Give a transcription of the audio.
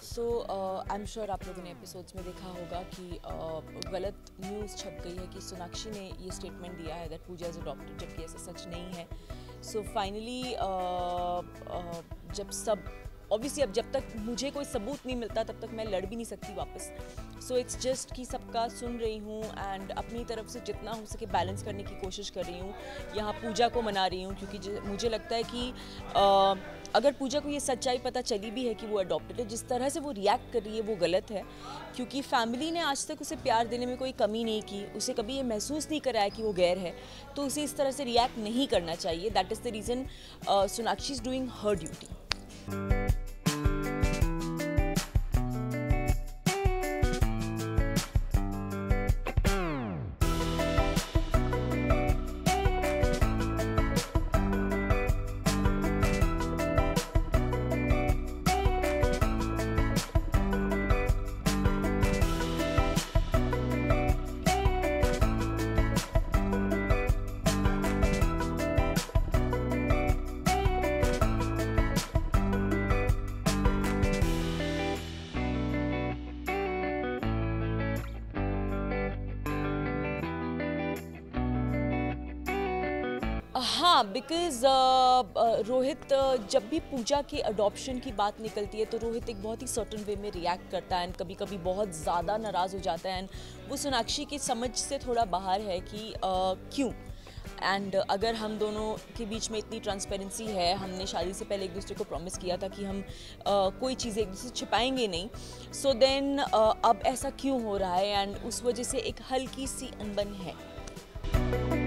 So I'm sure आप लोगों ने episodes में देखा होगा कि गलत news छप गई है कि सोनाक्षी ने ये statement दिया है that पूजा is adopted, जबकि ऐसा सच नहीं है. So finally जब सब obviously अब जब तक मुझे कोई सबूत नहीं मिलता तब तक मैं लड़ भी नहीं सकती वापस. So it's just कि सबका सुन रही हूँ and अपनी तरफ से जितना हो सके balance करने की कोशिश कर रही हूँ. यहाँ पूजा को मना रही हूँ क्योंकि मुझे लगता है कि अगर पूजा को ये सच्चाई पता चली भी है कि वो अडॉप्टेड है, जिस तरह से वो रिएक्ट कर रही है वो गलत है, क्योंकि फैमिली ने आज तक उसे प्यार देने में कोई कमी नहीं की, उसे कभी ये महसूस नहीं कराया कि वो गैर है, तो उसे इस तरह से रिएक्ट नहीं करना चाहिए. That is the reason Sonakshi is doing her duty. हाँ, बिकॉज रोहित जब भी पूजा के अडॉप्शन की बात निकलती है तो रोहित एक बहुत ही सर्टन वे में रिएक्ट करता है एंड कभी कभी बहुत ज़्यादा नाराज़ हो जाता है एंड वो सोनाक्षी की समझ से थोड़ा बाहर है कि क्यों. एंड अगर हम दोनों के बीच में इतनी ट्रांसपेरेंसी है, हमने शादी से पहले एक दूसरे को प्रॉमिस किया था कि हम कोई चीज़ें एक दूसरे से छिपाएंगे नहीं, सो देन अब ऐसा क्यों हो रहा है. एंड उस वजह से एक हल्की सी अनबन है.